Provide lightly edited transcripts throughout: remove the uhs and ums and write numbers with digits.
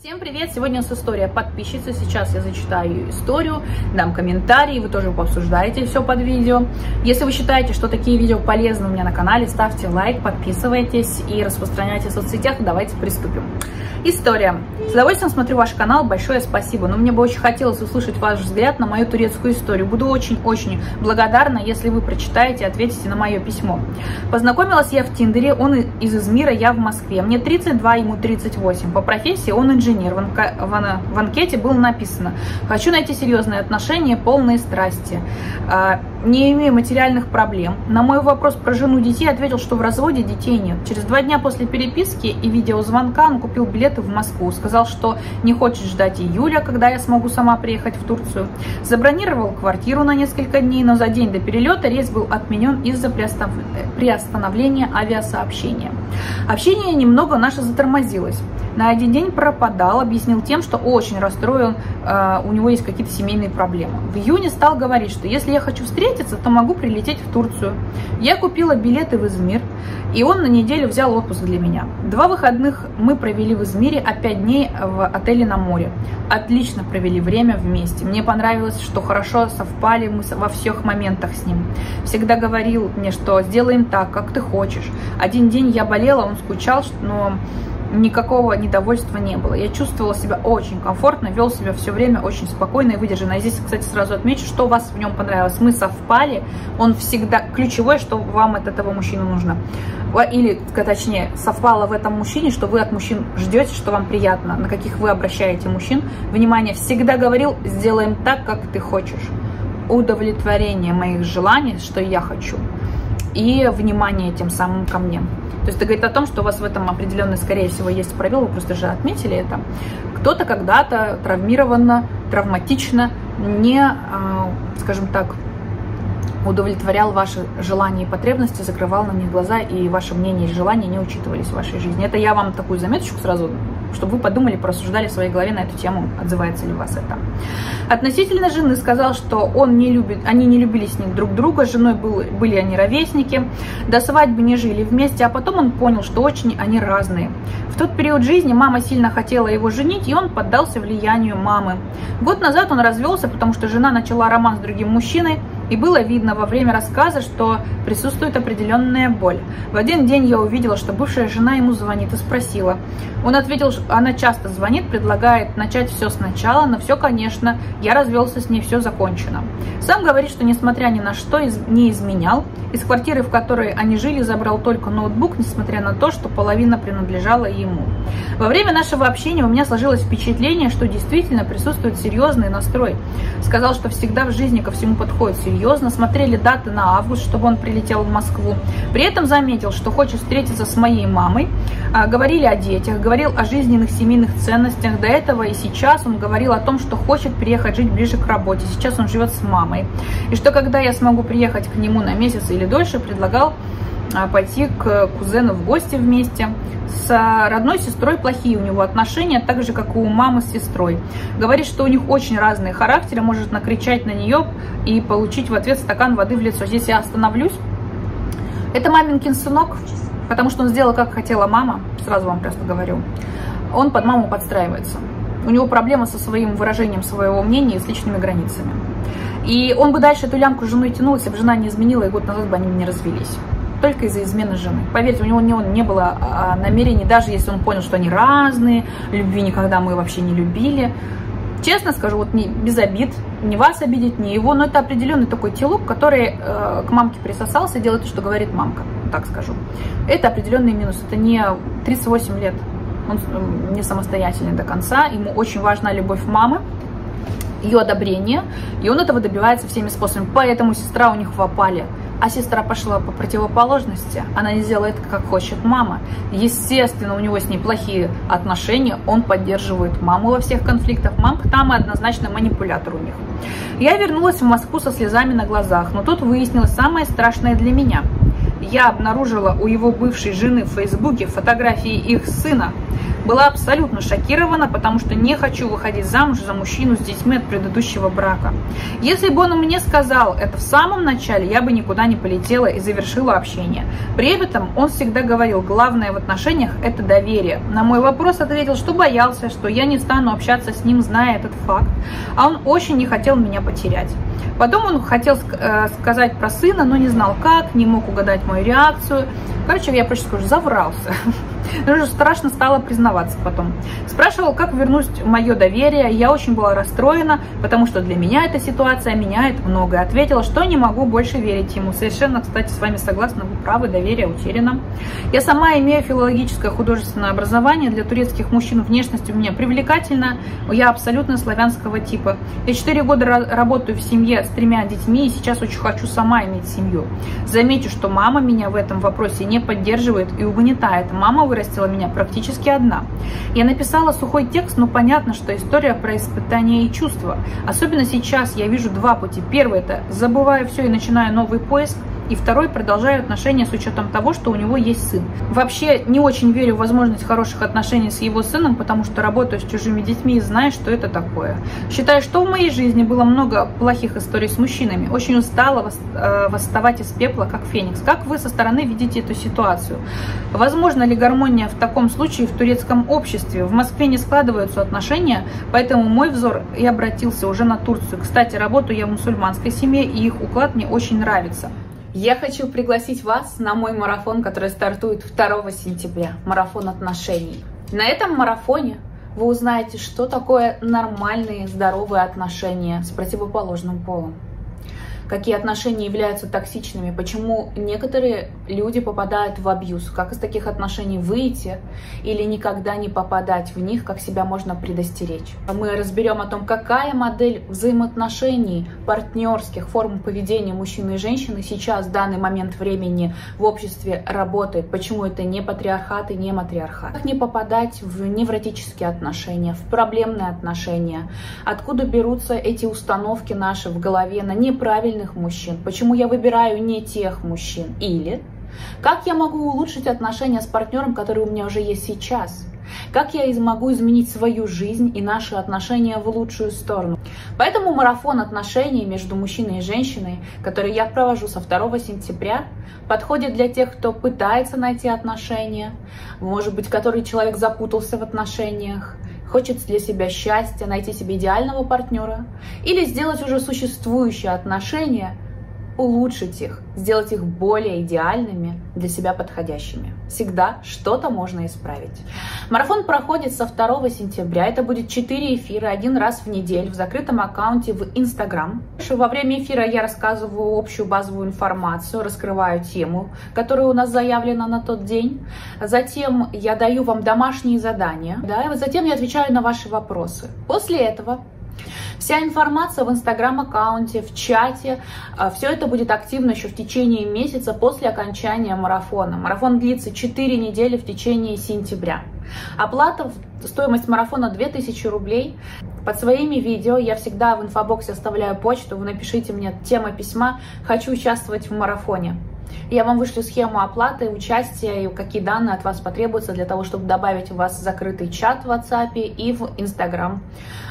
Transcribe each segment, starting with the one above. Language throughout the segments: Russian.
Всем привет! Сегодня у нас история подписчицы. Сейчас я зачитаю ее историю, дам комментарии, вы тоже пообсуждаете все под видео. Если вы считаете, что такие видео полезны у меня на канале, ставьте лайк, подписывайтесь и распространяйте в соцсетях. Давайте приступим. История. С удовольствием смотрю ваш канал, большое спасибо. Но мне бы очень хотелось услышать ваш взгляд на мою турецкую историю. Буду очень-очень благодарна, если вы прочитаете и ответите на мое письмо. Познакомилась я в Тиндере, он из Измира, я в Москве. Мне 32, ему 38. По профессии он инженер. В анкете было написано: «Хочу найти серьезные отношения, полные страсти, не имею материальных проблем». На мой вопрос про жену, детей ответил, что в разводе детей нет. Через 2 дня после переписки и видеозвонка он купил билеты в Москву. Сказал, что не хочет ждать июля, когда я смогу сама приехать в Турцию. Забронировал квартиру на несколько дней, но за день до перелета рейс был отменен из-за приостановления авиасообщения. Общение немного наше затормозилось. На один день пропадал, объяснил тем, что очень расстроен, у него есть какие-то семейные проблемы. В июне стал говорить, что если я хочу встретиться, то могу прилететь в Турцию. Я купила билеты в Измир, и он на неделю взял отпуск для меня. 2 выходных мы провели в Измире, а 5 дней в отеле на море. Отлично провели время вместе. Мне понравилось, что хорошо совпали мы во всех моментах с ним. Всегда говорил мне, что сделаем так, как ты хочешь. Один день я болела, он скучал, но никакого недовольства не было. Я чувствовала себя очень комфортно, вел себя все время очень спокойно и выдержанно. И здесь, кстати, сразу отмечу, что у вас в нем понравилось. Мы совпали, он всегда... Ключевое, что вам от этого мужчины нужно. Или, точнее, совпало в этом мужчине, что вы от мужчин ждете, что вам приятно, на каких вы обращаете мужчин. Внимание, всегда говорил, сделаем так, как ты хочешь. Удовлетворение моих желаний, что я хочу. И внимание тем самым ко мне. То есть это говорит о том, что у вас в этом определенно, скорее всего, есть пробел, вы просто же отметили это. Кто-то когда-то травмированно, травматично, не, скажем так, удовлетворял ваши желания и потребности, закрывал на них глаза, и ваши мнения и желания не учитывались в вашей жизни. Это я вам такую заметочку сразу, чтобы вы подумали, порассуждали в своей голове на эту тему, отзывается ли у вас это. Относительно жены сказал, что он не любит, они не любили с ним друг друга, с женой были они ровесники, до свадьбы не жили вместе, а потом он понял, что очень они разные. В тот период жизни мама сильно хотела его женить, и он поддался влиянию мамы. Год назад он развелся, потому что жена начала роман с другим мужчиной, и было видно во время рассказа, что присутствует определенная боль. В один день я увидела, что бывшая жена ему звонит и спросила. Он ответил, что она часто звонит, предлагает начать все сначала, но все, конечно, я развелся с ней, все закончено. Сам говорит, что несмотря ни на что не изменял. Из квартиры, в которой они жили, забрал только ноутбук, несмотря на то, что половина принадлежала ему. Во время нашего общения у меня сложилось впечатление, что действительно присутствует серьезный настрой. Сказал, что всегда в жизни ко всему подходит серьезно. Смотрели даты на август, чтобы он прилетел в Москву. При этом заметил, что хочет встретиться с моей мамой. Говорили о детях, говорил о жизненных семейных ценностях. До этого и сейчас он говорил о том, что хочет приехать жить ближе к работе. Сейчас он живет с мамой. И что когда я смогу приехать к нему на месяц или дольше, предлагал пойти к кузену в гости вместе. С родной сестрой плохие у него отношения, так же, как и у мамы с сестрой. Говорит, что у них очень разные характеры, может накричать на нее и получить в ответ стакан воды в лицо. Здесь я остановлюсь. Это маминкин сынок, потому что он сделал, как хотела мама, сразу вам просто говорю. Он под маму подстраивается. У него проблема со своим выражением своего мнения и с личными границами. И он бы дальше эту лямку с женой тянул, если бы жена не изменила, и год назад бы они не развелись. Только из-за измены жены. Поверьте, у него не было намерений, даже если он понял, что они разные, любви никогда мы вообще не любили. Честно скажу, вот без обид, не вас обидеть, не его, но это определенный такой телок, который к мамке присосался и делает то, что говорит мамка, так скажу. Это определенный минус, это не 38 лет, он не самостоятельный до конца, ему очень важна любовь мамы, ее одобрение, и он этого добивается всеми способами, поэтому сестра у них в опале. А сестра пошла по противоположности, она не сделает, как хочет мама. Естественно, у него с ней плохие отношения, он поддерживает маму во всех конфликтах. Мамка там и однозначно манипулятор у них. Я вернулась в Москву со слезами на глазах, но тут выяснилось самое страшное для меня. Я обнаружила у его бывшей жены в Фейсбуке фотографии их сына. была абсолютно шокирована, потому что не хочу выходить замуж за мужчину с детьми от предыдущего брака. Если бы он мне сказал это в самом начале, я бы никуда не полетела и завершила общение. При этом он всегда говорил, главное в отношениях – это доверие. На мой вопрос ответил, что боялся, что я не стану общаться с ним, зная этот факт, а он очень не хотел меня потерять. Потом он хотел сказать про сына, но не знал как, не мог угадать мою реакцию. Короче, я проще скажу, заврался. Даже страшно стало признаваться потом. Спрашивал, как вернуть мое доверие. Я очень была расстроена, потому что для меня эта ситуация меняет многое. Ответила, что не могу больше верить ему. Совершенно, кстати, с вами согласна, вы правы, доверие утеряно. Я сама имею филологическое художественное образование. Для турецких мужчин внешность у меня привлекательна. Я абсолютно славянского типа. Я 4 года работаю в семье с 3 детьми, и сейчас очень хочу сама иметь семью. Замечу, что мама меня в этом вопросе не поддерживает и угнетает. Мама вырастила меня практически одна. Я написала сухой текст, но понятно, что история про испытания и чувства. Особенно сейчас я вижу два пути. Первый – это забываю все и начинаю новый поиск. И второй – продолжаю отношения с учетом того, что у него есть сын. Вообще не очень верю в возможность хороших отношений с его сыном, потому что работаю с чужими детьми и знаю, что это такое. Считаю, что в моей жизни было много плохих историй с мужчинами. Очень устала восставать из пепла, как феникс. Как вы со стороны видите эту ситуацию? Возможно ли гармония в таком случае в турецком обществе? В Москве не складываются отношения, поэтому мой взор и обратился уже на Турцию. Кстати, работаю я в мусульманской семье, и их уклад мне очень нравится. Я хочу пригласить вас на мой марафон, который стартует 2 сентября. Марафон отношений. На этом марафоне вы узнаете, что такое нормальные, здоровые отношения с противоположным полом. Какие отношения являются токсичными, почему некоторые люди попадают в абьюз, как из таких отношений выйти или никогда не попадать в них, как себя можно предостеречь. Мы разберем о том, какая модель взаимоотношений, партнерских форм поведения мужчины и женщины сейчас, в данный момент времени в обществе работает, почему это не патриархат и не матриархат. Как не попадать в невротические отношения, в проблемные отношения, откуда берутся эти установки наши в голове на неправильные мужчин, почему я выбираю не тех мужчин, или как я могу улучшить отношения с партнером, который у меня уже есть сейчас, как я могу изменить свою жизнь и наши отношения в лучшую сторону. Поэтому марафон отношений между мужчиной и женщиной, который я провожу со 2 сентября, подходит для тех, кто пытается найти отношения, может быть, который человек запутался в отношениях, хочет для себя счастья, найти себе идеального партнера или сделать уже существующие отношения, улучшить их, сделать их более идеальными, для себя подходящими. Всегда что-то можно исправить. Марафон проходит со 2 сентября. Это будет 4 эфира, 1 раз в неделю в закрытом аккаунте в Instagram. Во время эфира я рассказываю общую базовую информацию, раскрываю тему, которая у нас заявлена на тот день. Затем я даю вам домашние задания. Да, и затем я отвечаю на ваши вопросы. После этого вся информация в Instagram-аккаунте, в чате, все это будет активно еще в течение месяца после окончания марафона. Марафон длится 4 недели в течение сентября. Оплата, стоимость марафона 2000 рублей. Под своими видео я всегда в инфобоксе оставляю почту, вы напишите мне тема письма «Хочу участвовать в марафоне». Я вам вышлю схему оплаты, участия и какие данные от вас потребуются для того, чтобы добавить в вас закрытый чат в WhatsApp и в Instagram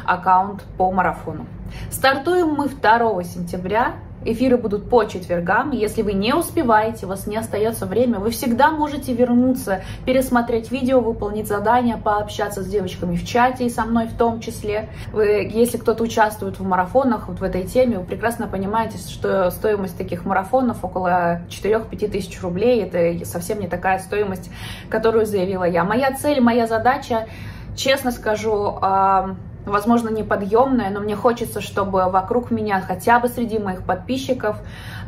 аккаунт по марафону. Стартуем мы 2 сентября. Эфиры будут по четвергам. Если вы не успеваете, у вас не остается время, вы всегда можете вернуться, пересмотреть видео, выполнить задания, пообщаться с девочками в чате и со мной в том числе. Вы, если кто-то участвует в марафонах, вот в этой теме, вы прекрасно понимаете, что стоимость таких марафонов около 4-5 тысяч рублей. Это совсем не такая стоимость, которую заявила я. Моя цель, моя задача, честно скажу, возможно, неподъемная, но мне хочется, чтобы вокруг меня, хотя бы среди моих подписчиков,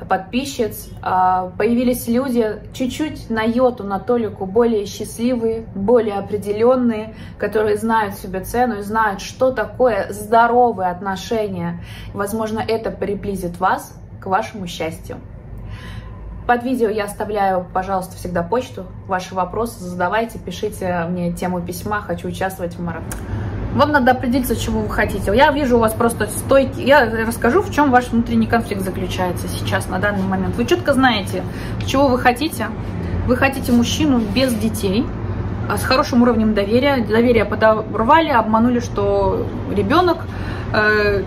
подписчиц, появились люди чуть-чуть на йоту, на толику более счастливые, более определенные, которые знают себе цену и знают, что такое здоровые отношения. Возможно, это приблизит вас к вашему счастью. Под видео я оставляю, пожалуйста, всегда почту. Ваши вопросы задавайте, пишите мне тему письма «Хочу участвовать в марафоне». Вам надо определиться, чего вы хотите. Я вижу у вас просто стойки. Я расскажу, в чем ваш внутренний конфликт заключается сейчас, на данный момент. Вы четко знаете, чего вы хотите. Вы хотите мужчину без детей, с хорошим уровнем доверия. Доверие подорвали, обманули, что ребенок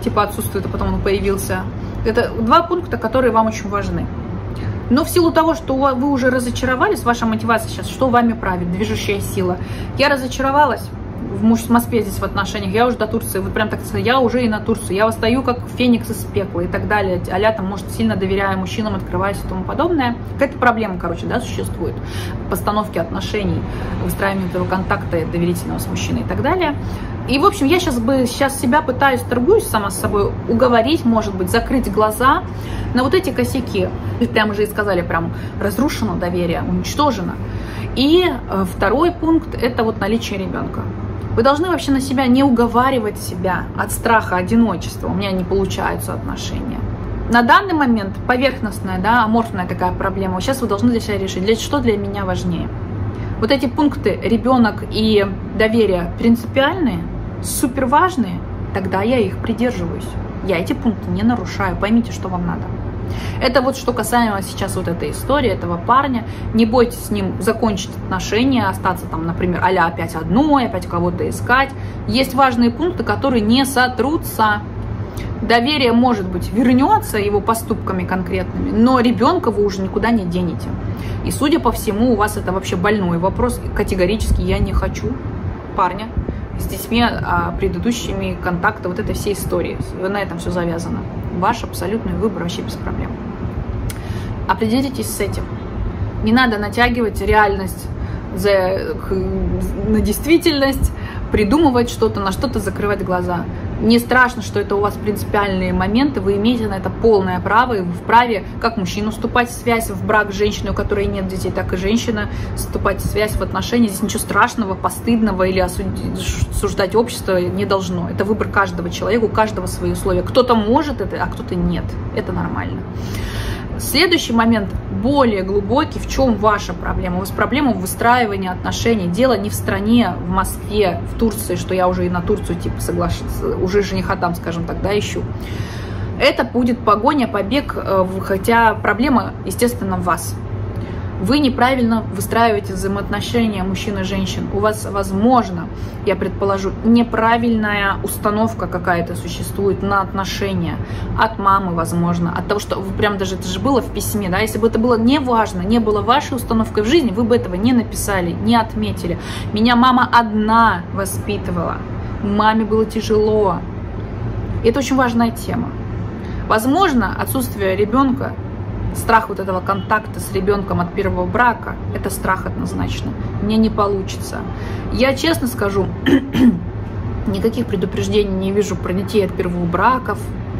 типа отсутствует, а потом он появился. Это два пункта, которые вам очень важны. Но в силу того, что вы уже разочаровались, ваша мотивация сейчас, что вами правит, движущая сила. Я разочаровалась в Москве здесь в отношениях, я уже до Турции, вот прям так сказать, я уже и на Турцию, я восстаю как феникс из пекла и так далее, а-ля там, может, сильно доверяю мужчинам, открываюсь и тому подобное. Какая-то проблема, короче, да, существует, постановки отношений, выстраивание этого контакта доверительного с мужчиной и так далее. И, в общем, я сейчас себя пытаюсь, торгуюсь сама с собой, уговорить, может быть, закрыть глаза на вот эти косяки. Прямо же и сказали, прям разрушено доверие, уничтожено. И второй пункт – это вот наличие ребенка. Вы должны вообще на себя не уговаривать себя от страха одиночества. У меня не получаются отношения. На данный момент поверхностная, да, аморфная такая проблема. Сейчас вы должны для себя решить, что для меня важнее. Вот эти пункты ребенок и доверие принципиальные, супер важные, тогда я их придерживаюсь. Я эти пункты не нарушаю. Поймите, что вам надо. Это вот что касаемо сейчас вот этой истории, этого парня. Не бойтесь с ним закончить отношения, остаться там, например, а-ля опять одной, опять кого-то искать. Есть важные пункты, которые не сотрутся. Доверие, может быть, вернется его поступками конкретными, но ребенка вы уже никуда не денете. И, судя по всему, у вас это вообще больной вопрос. Категорически я не хочу парня с детьми, предыдущими контакта, вот этой всей истории. На этом все завязано. Ваш абсолютный выбор вообще без проблем. Определитесь с этим. Не надо натягивать реальность на действительность, придумывать что-то, на что-то закрывать глаза. Не страшно, что это у вас принципиальные моменты, вы имеете на это полное право, и вы вправе как мужчину вступать в связь, в брак с женщиной, у которой нет детей, так и женщина вступать в связь, в отношения. Здесь ничего страшного, постыдного или осуждать общество не должно. Это выбор каждого человека, у каждого свои условия. Кто-то может это, а кто-то нет. Это нормально. Следующий момент, более глубокий, в чем ваша проблема? У вас проблема в выстраивании отношений. Дело не в стране, в Москве, в Турции, что я уже и на Турцию типа соглашусь, уже жениха там, скажем так, да, ищу. Это будет погоня, побег, хотя проблема, естественно, в вас. Вы неправильно выстраиваете взаимоотношения мужчин и женщин. У вас, возможно, я предположу, неправильная установка какая-то существует на отношения. От мамы, возможно, от того, что вы прям даже, это же было в письме, да, если бы это было не важно, не было вашей установкой в жизни, вы бы этого не написали, не отметили. Меня мама одна воспитывала, маме было тяжело. Это очень важная тема. Возможно, отсутствие ребенка, страх вот этого контакта с ребенком от первого брака, это страх однозначно. Мне не получится. Я честно скажу, никаких предупреждений не вижу про детей от первого браков,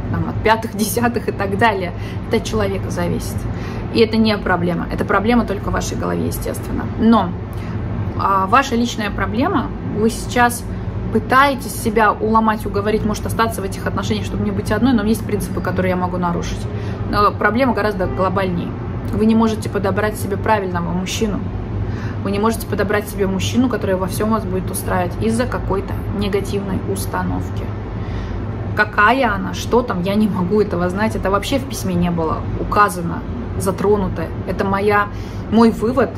там, от пятых, десятых и так далее. Это от человека зависит. И это не проблема. Это проблема только в вашей голове, естественно. Но ваша личная проблема, вы сейчас пытаетесь себя уломать, уговорить, может, остаться в этих отношениях, чтобы не быть одной, но есть принципы, которые я могу нарушить. Но проблема гораздо глобальнее. Вы не можете подобрать себе правильного мужчину. Вы не можете подобрать себе мужчину, который во всем вас будет устраивать из-за какой-то негативной установки. Какая она, что там, я не могу этого знать. Это вообще в письме не было указано, затронуто. Это мой вывод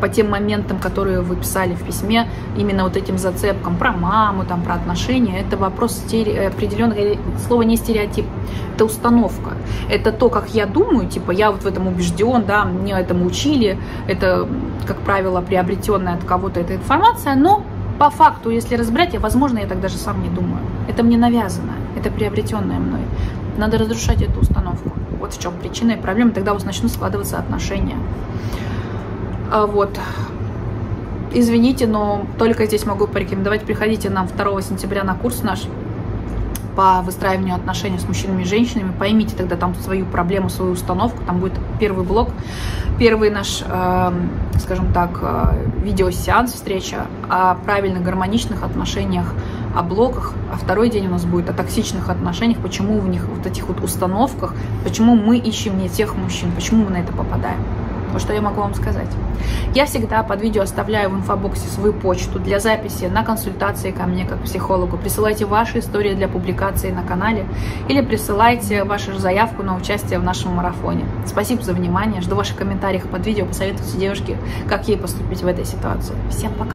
по тем моментам, которые вы писали в письме, именно вот этим зацепкам про маму, там, про отношения, это вопрос определенный, слово не стереотип, это установка. Это то, как я думаю, типа, я вот в этом убежден, да, меня этому учили, это, как правило, приобретенная от кого-то эта информация, но по факту, если разбирать, возможно, я так даже сам не думаю. Это мне навязано, это приобретенное мной. Надо разрушать эту установку. Вот в чем причина и проблема, тогда у вас начнут складываться отношения. Вот, извините, но только здесь могу порекомендовать. Приходите нам 2 сентября на курс наш по выстраиванию отношений с мужчинами и женщинами. Поймите тогда там свою проблему, свою установку. Там будет первый блок, первый наш, скажем так, видеосеанс, встреча о правильных гармоничных отношениях, о блоках. А второй день у нас будет о токсичных отношениях, почему в них вот этих вот установках, почему мы ищем не тех мужчин, почему мы на это попадаем. Что я могу вам сказать? Я всегда под видео оставляю в инфобоксе свою почту для записи на консультации ко мне как психологу. Присылайте ваши истории для публикации на канале или присылайте вашу заявку на участие в нашем марафоне. Спасибо за внимание. Жду ваших комментариев под видео. Посоветуйте девушке, как ей поступить в этой ситуации. Всем пока!